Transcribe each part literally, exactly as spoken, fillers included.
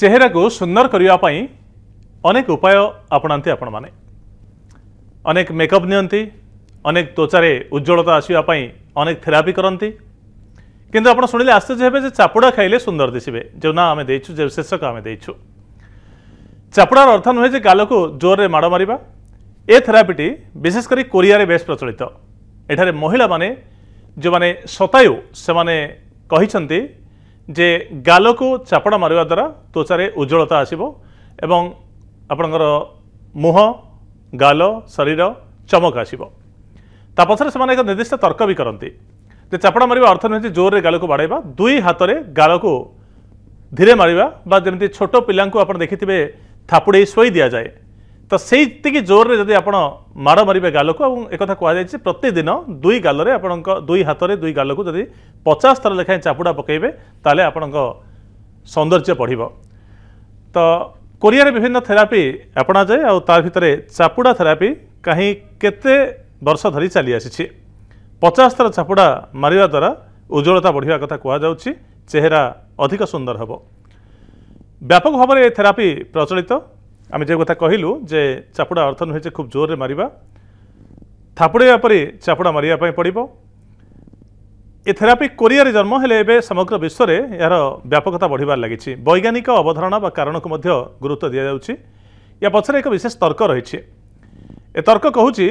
चेहरा को सुंदर करने अनेक उपाय अपनाते आपण माने अनेक मेकअप नियंती अनेक त्वचारे उज्जवलता आसवाप अनेक थेरापी करती किंतु आप शुणिले आश्चर्य हे चापुड़ा खाइले सुंदर दिशे जो ना आम देचु जो शीर्षक आम देचु चापुड़ार अर्थ नुहे गाल को जोर में माड़ मार ए थेरापीटी विशेषकर कोरिया बेस प्रचलित एठारे महिला माने जो माने सतायु से माने कहिसंती जे गाल को चापुड़ा मारवा द्वारा त्वचारे उज्जवलता आसीबो एवं आपणकर मुह गाल शरीर चमक आसीबो ता पछरे से माने एक निर्दिष्ट तर्क भी करती चापड़ा मार अर्थ नुहे जोर में गाल को बाड़ाइबा दुई हाथ में गाल को धीरे मारवा जमी छोट पिला देखिथे थापुड़े शोई दि जाए तो से जोर में जब आप माड़ मारे गाल को एक कहुई प्रतिदिन दुई गाल दुई हाथ में दुई गाल को जब पचास थर लेखाएं चापुड़ा पकेबे ताले आपण सौंदर्य बढ़ तो कोरिया विभिन्न थेरापी अपना जाए और तार भितर चापुड़ा थेरापी कहीं केते वर्ष धरी चली आसी पचास थर चापुड़ा मारिया द्वारा उज्जवलता बढ़िया कथा कहुच्छी चेहरा अधिक सुंदर हम व्यापक भाव में थेरापी प्रचलित आम जो कथा कहलु जे चापुड़ा अर्थ नुहे खूब जोर में मारिबा थापुड़े परि चापुड़ा मारिया पड़ो ए थेरापी कोरिया जन्म हेले समग्र विश्व में यार व्यापकता बढ़वार लगी वैज्ञानिक अवधारणा व कारण को मध्य गुरुत्व दि जाउछि या पछरे एक विशेष तर्क रही ए तर्क कहूँ जे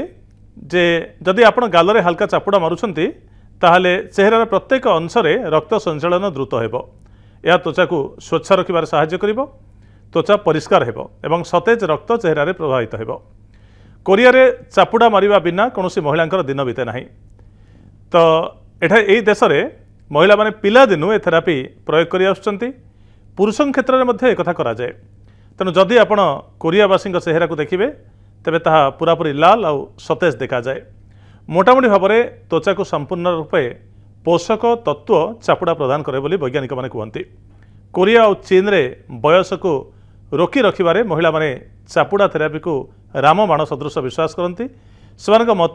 जदि आप गाल में हल्का चापुड़ा मारुछंती ताहले चेहरार प्रत्येक अंश में रक्त संचालन द्रुत हेबो या त्वचा को स्वच्छ रखिबार सहाय्य करिबो त्वचा परिष्कार हेबो एवं सतेज रक्त चेहरार प्रवाहित हेबो कोरिया रे चापुड़ा मारिबा बिना कोनोसी महिलांकर दिन बीते नाही तो एठा एई देश रे महिला माने पिला दिनु ए थेरापी प्रयोग करि आछंती पुरुषन क्षेत्र रे मध्ये ए कथा करा जाय तनु जदि आपण कोरियावासी को चेहरा को देखिबे तेबे ताहा पूरापूरी लाल आउ सतेज देखा जाए मोटामोटी भाव में त्वचा को संपूर्ण रूपे पोषक तत्व चापुड़ा प्रदान करे बोली वैज्ञानिक माने कहते कोरिया और चीन रे बयस को रोकी रखिबारे महिला माने चापुड़ा थेरापी को राम बाण सदृश विश्वास करती से मत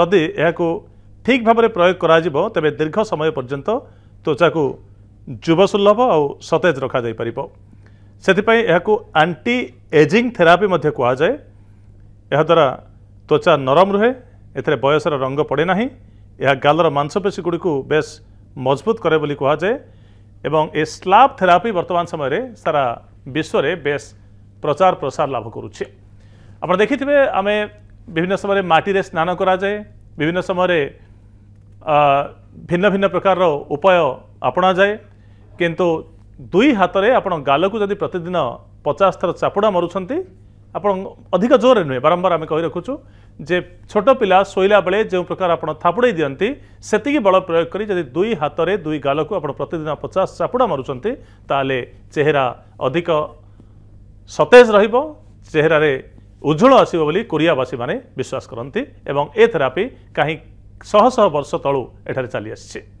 जदि यह ठीक भाव में प्रयोग करा तेबे दीर्घ समय पर्यंत त्वचा को जुवसुलभ आउ सतेज रखा जाय परिबो सेथिपई एहाकू एंटी एजिंग थेरापी मध्ये कहा जाय यह द्वारा त्वचा नरम रुहे एथरे बयसर रंग पड़े ना यह गालर मांसपेशी गुड़ी को बेस मजबूत करे बोली कहा जाए एवं ए स्लाब थेरापी वर्तमान समय रे सारा विश्व रे बेस प्रचार प्रसार लाभ करुछे आपण देखिथिबे आमे विभिन्न समय माटी रे स्नान करा जाए विभिन्न समय भिन्न भिन्न प्रकार रो उपाय अपना जाए किंतु दुई हाथ रे आपण गाल को जदि प्रतिदिन पचास थर चापुड़ा मारुछंती आपण अधिक जोर नुहे बारंबार आम कही रखुचु जे छोट पिला शोला बेले जो प्रकार आप थापुड़े दिखती से बल प्रयोग करी जदि दुई हाथ में दुई गाल को आप प्रतिदिन पचास चापुड़ा मारुचंती ताले चेहरा अधिक सतेज रहिबो चेहरारे उज्जवल आसीबो बोली कोरियावासी माने विश्वास करती एवं ए थेरापी कहीं शह शह वर्ष तलू एठारे चली आसी।